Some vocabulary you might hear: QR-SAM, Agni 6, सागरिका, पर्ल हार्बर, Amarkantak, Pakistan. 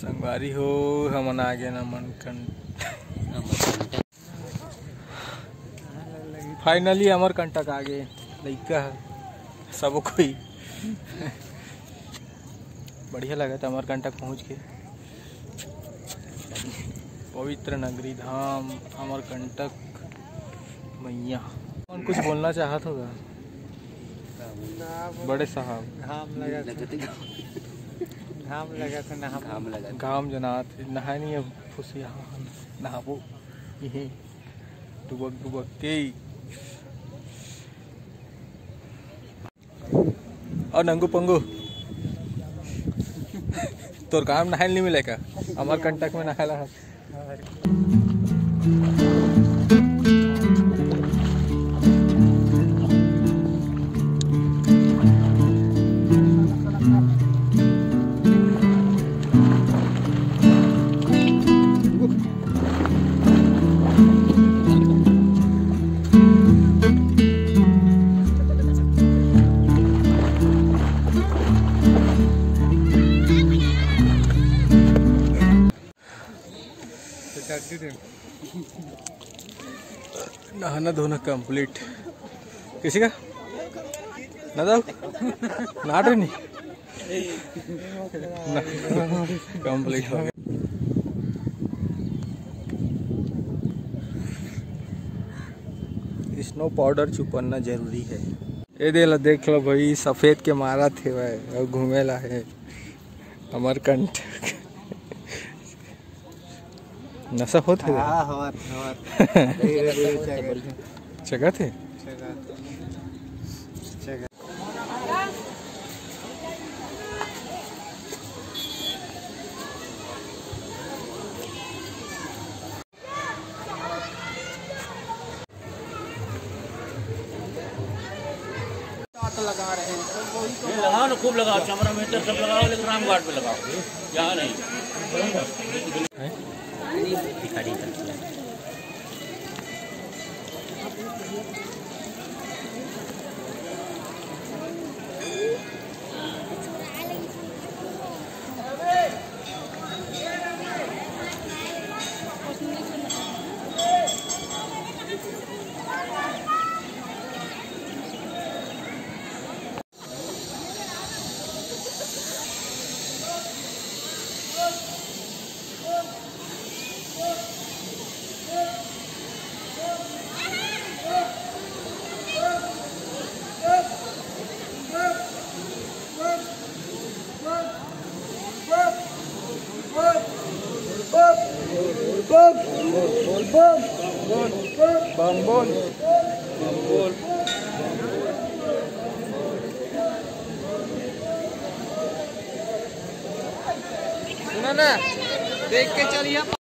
संगवारी हो हमन आ गए अमरकंटक। फाइनली अमरकंटक आ गए लइका सब कोई। बढ़िया लगा था अमरकंटक पहुँच के। पवित्र नगरी धाम अमरकंटक मैया। कौन कुछ बोलना चाहत होगा बड़े साहब? घाम लगा घाम जनात नहा नहीं अब फुसिया नहाबो ये डुबक के। और नंगू पंगू तोर काम नहायल नहीं मिलेगा अमरकंटक में नहायला। नहाना धोना कंप्लीट। किसी का ना जाओ नहा रही नहीं कंप्लीट हो गया। स्नो पाउडर छुपाना जरूरी है। ये देख लो भाई सफेद के मारा थे वह और घूमेला है अमरकंटक। नशा होता है जगह थे। लगा रहे हैं लगाओ ना, खूब लगाओ, कैमरा में सब लगाओ, लेकिन रामघाट पे लगाओ, यहाँ नहीं। सुना ना, देख के चलिए।